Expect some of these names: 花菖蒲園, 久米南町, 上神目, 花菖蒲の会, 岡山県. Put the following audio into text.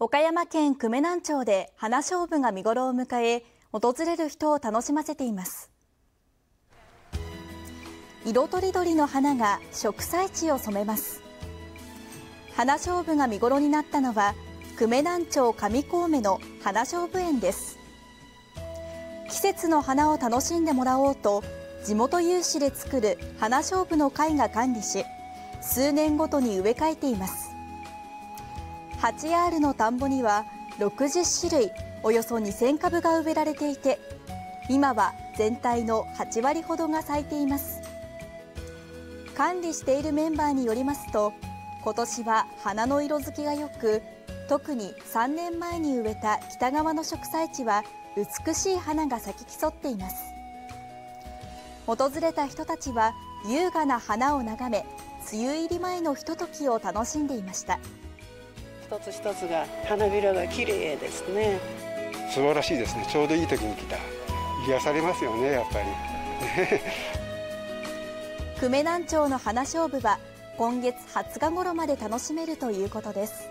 岡山県久米南町で花しょうぶが見頃を迎え、訪れる人を楽しませています。色とりどりの花が植栽地を染めます。花しょうぶが見頃になったのは、久米南町上神目の花しょうぶ園です。季節の花を楽しんでもらおうと、地元有志で作る花しょうぶの会が管理し、数年ごとに植え替えています。8アールの田んぼには60種類およそ2000株が植えられていて、今は全体の8割ほどが咲いています。管理しているメンバーによりますと、今年は花の色づきがよく、特に3年前に植えた北側の植栽地は美しい花が咲き競っています。訪れた人たちは優雅な花を眺め、梅雨入り前のひとときを楽しんでいました。一つ一つが花びらが綺麗ですね。素晴らしいですね。ちょうどいい時に来た。癒されますよね、やっぱり。久米南町の花しょうぶは今月20日頃まで楽しめるということです。